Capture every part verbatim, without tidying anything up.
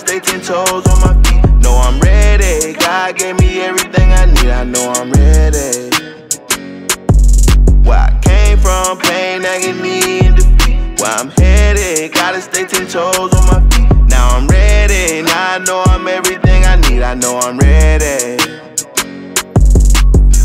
stay ten toes on my feet. Know I'm ready, God gave me everything I need. I know I'm ready. Where I came from, pain, agony, and defeat. Where I'm headed, gotta stay ten toes on my feet. Now I'm ready, now I know I'm everything I need. I know I'm ready.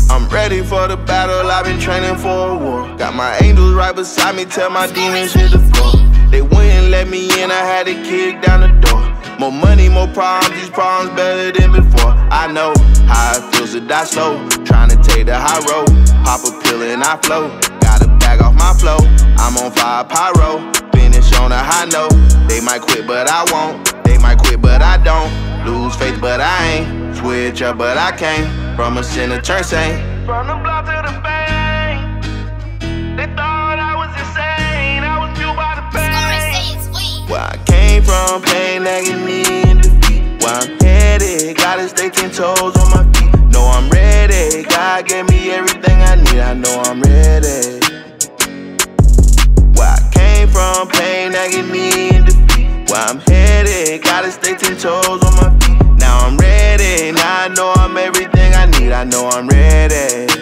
I'm ready for the battle, I've been training for a war. Got my angels right beside me, tell my demons hit the floor. They wouldn't let me in, I had to kick down the door. More money, more problems, these problems better than before. I know how it feels to die slow, trying to take the high road. Pop a pill and I flow, gotta back off my flow. I'm on fire pyro, finish on a high note. They might quit but I won't, they might quit but I don't. Lose faith but I ain't, switch up but I can't. From a sinner turn saint, from the block to the bank. They thought I was insane, I was fueled by the pain. Where I came from, pain, agony, and defeat. Where I'm headed, gotta stay ten toes on my feet. Know I'm ready, God gave me everything I need. I know I'm ready. Where I came from, pain, agony, and defeat. Where I'm headed, gotta stay ten toes on my feet. Now I'm ready, now I know I'm everything I need. I know I'm ready.